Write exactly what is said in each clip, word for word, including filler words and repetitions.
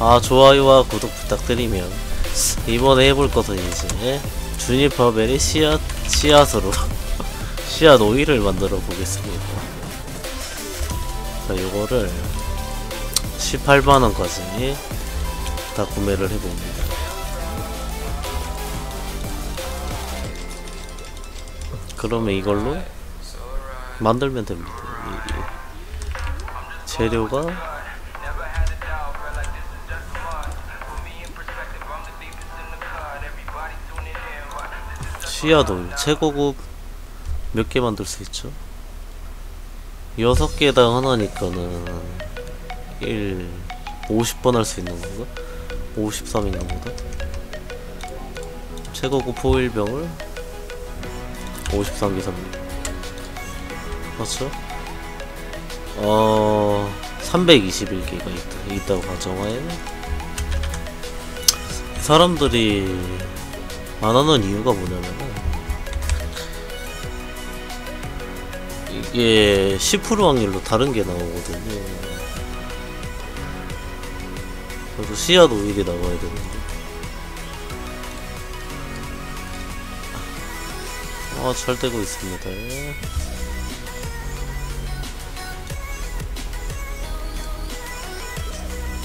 아 좋아요와 구독 부탁드리면 이번에 해볼것은 이제 쥬니퍼베리 씨앗, 씨앗으로 씨앗 오일을 만들어 보겠습니다. 자 요거를 십팔만 원까지 다 구매를 해봅니다. 그러면 이걸로 만들면 됩니다. 재료가 씨앗 오일 최고급 몇 개 만들 수 있죠? 여섯 개당 하나니까는 일, 오십 번 할 수 있는 건가? 오십삼 있는 거다? 최고급 호일병을 오십삼 개 삽니다. 맞죠? 어... 삼백이십일 개가 있다, 있다고 가정하에 사람들이 안 하는 이유가 뭐냐면은 이게 십 퍼센트 확률로 다른게 나오거든요. 그래서 씨앗 오일이 나와야 되는데 아 잘 되고 있습니다.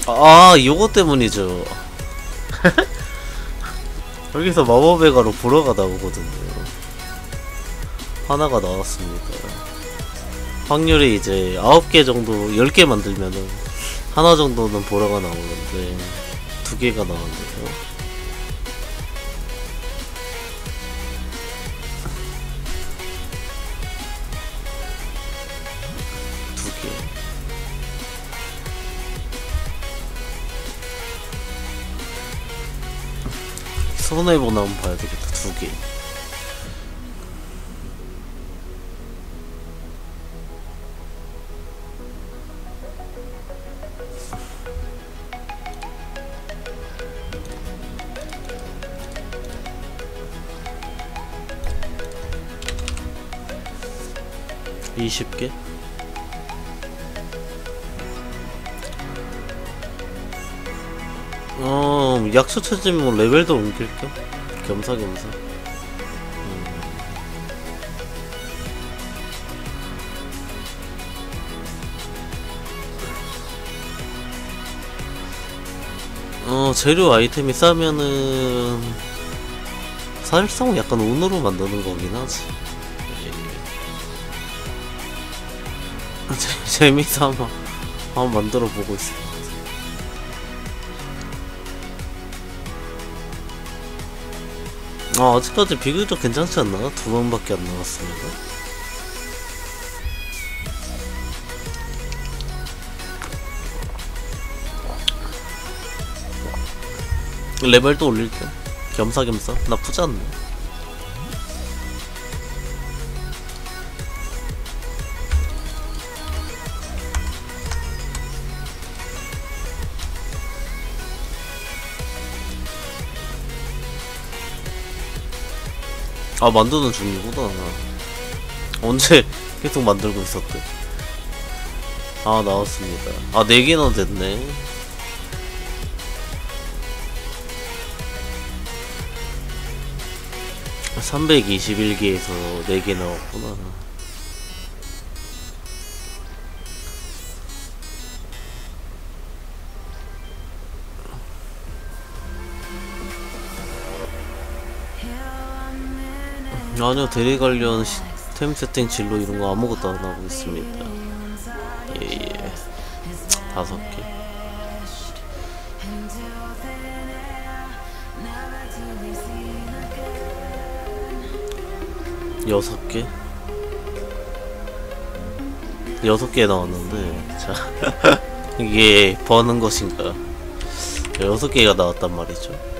아 요거 때문이죠. 여기서 마법의 가루 불어가 나오거든요. 하나가 나왔습니다. 확률이 이제 아홉 개 정도, 열 개 만들면은 하나 정도는 보라가 나오는데 두 개가 나왔네요. 두 개. 손해보나 한번 봐야 되겠다. 두 개. 이십 개? 어... 약초 찾으면 뭐 레벨도 옮길까? 겸사겸사. 음. 어... 재료 아이템이 싸면은... 사실상 약간 운으로 만드는 거긴 하지. 재미삼아 한번 만들어 보고 있습니다. 아 아직까지 비교적 괜찮지 않나? 두 번밖에 안 나왔습니다. 레벨도 올릴게. 겸사겸사 나쁘지 않네. 아 만드는 중이구나. 언제 계속 만들고 있었대. 아 나왔습니다. 아 네 개나 됐네. 삼백이십일 개에서 네 개 나왔구나. 아니요, 대리 관련 템 세팅 진로 이런 거 아무것도 안 하고 있습니다. 예예. 다섯 개. 여섯 개. 여섯 개 나왔는데, 자 이게 버는 것인가? 여섯 개가 나왔단 말이죠.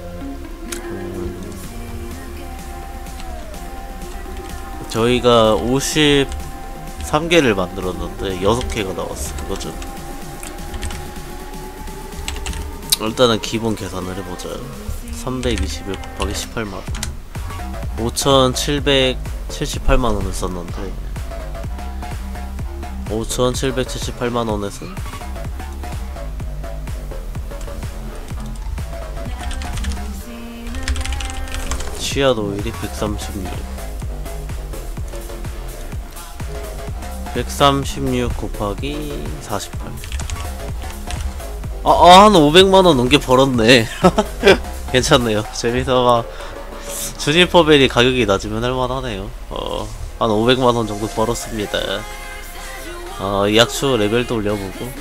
저희가 오십삼 개를 만들었는데 여섯 개가 나왔어. 그거죠. 일단은 기본 계산을 해보자. 삼백이십일 곱하기 십팔만 원, 오천칠백칠십팔만 원을 썼는데 오천칠백칠십팔만 원에서 시앗 오일이 백삼십육 백삼십육 곱하기 사십팔. 아, 아, 한 오백만 원 넘게 벌었네. 괜찮네요. 재밌어가 쥬니퍼베리 가격이 낮으면 할만하네요. 어, 한 오백만 원 정도 벌었습니다. 어, 이 약초 레벨도 올려보고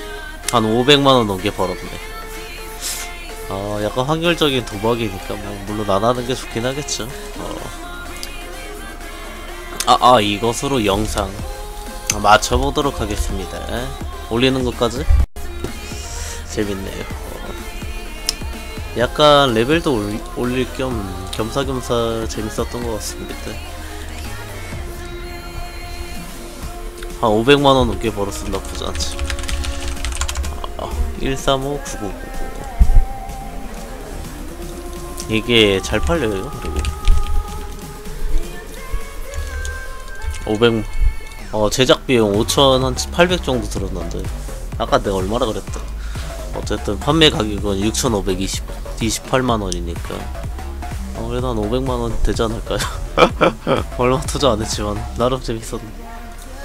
한 오백만 원 넘게 벌었네. 어, 약간 확률적인 도박이니까 뭐 물론 안 하는 게 좋긴 하겠죠. 어. 아, 아, 이것으로 영상 맞춰보도록 하겠습니다. 올리는 것까지? 재밌네요. 어. 약간 레벨도 올, 올릴 겸 겸사겸사 재밌었던 것 같습니다. 한 오백만 원 넘게 벌었으면 나쁘지 않지. 어. 일삼오 구구구구 이게 잘 팔려요. 그리고 오백 어 제작비용 오천 한 팔백 정도 들었는데 아까 내가 얼마라 그랬다. 어쨌든 판매 가격은 육천오백이십 이십팔만 원이니까 어, 그래도 한 오백만 원 되지 않을까요? 얼마 투자 안 했지만 나름 재밌었네.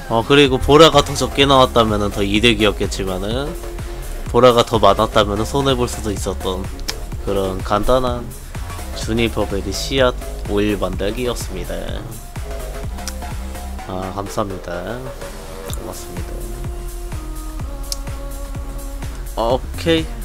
어 그리고 보라가 더 적게 나왔다면은 더 이득이었겠지만은 보라가 더 많았다면은 손해볼 수도 있었던 그런 간단한 쥬니퍼베리 씨앗 오일 만들기였습니다. 아 감사합니다. 고맙습니다. 오케이.